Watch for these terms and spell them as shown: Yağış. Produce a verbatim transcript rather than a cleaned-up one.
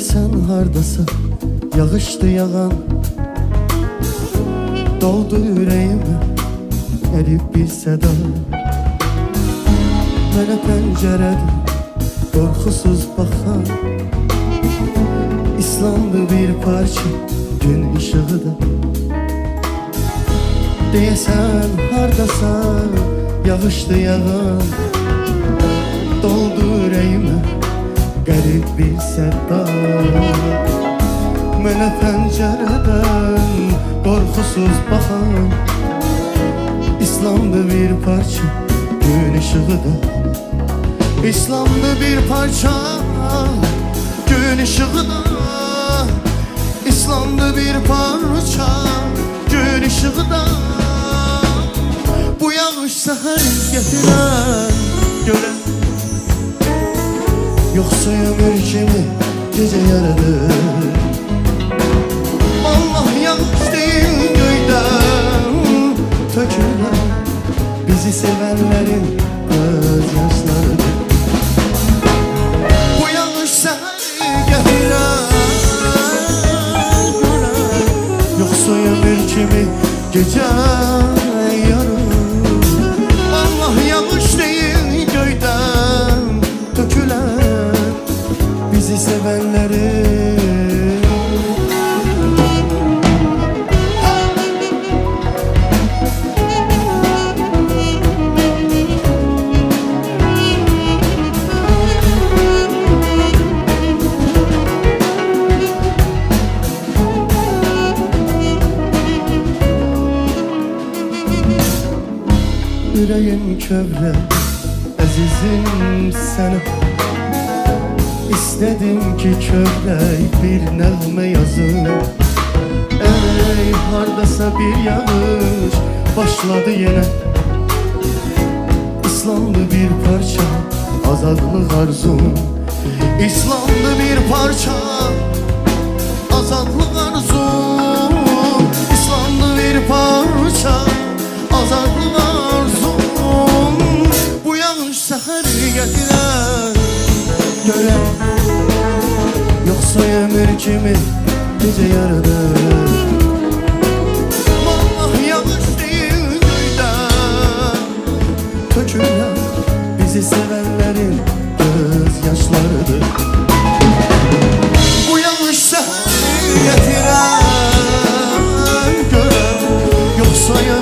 bilirsən hardasın, yağışdı yağan. Doldu ürəyimə, ərib bir səda. Mənə pəncərədə qorxusuz baxan, İslandı bir parça gün işığı da. Deyəsən hardasan, yağışdı yağan. Doldu ürəyimə, qərib bir səda. Mənə pəncərədən qorxusuz baxan, İslandı bir parça gün işığı da. İslandı bir parça gün işığı da. İslandı bir parça gün işığı da. Bu yağış səhər gətirən gölə, yoxsa ömür kimi gecə yaradır. Allah yağış değil göydən tökülən, bizi sevənlərin gözyaşlarıdır. Bu yağış səhər gətirən gölə, yoxsa ömür kimi gecə yarır. Allah yağış değil göydən tökülən, bizi sevənlərin. Ürəyim kövrə, əzizim sənə. İstədim ki kövrək bir nəğmə yazım. Ey hardasa bir yağış başladı yenə. İslandı bir parça azadlıq arzum. İslandı bir parça azadlıq arzum. İslandı bir parça azadlıq arzum. Səhər gətirən gölə, yoxsa ömür kimi gecə yaradır. Allah yağış deyil göydən tökülən, bizi sevənlərin gözyaşlarıdır. Bu yağış səhər gətirən gölə, yoxsa ömür kimi gecə yaradır.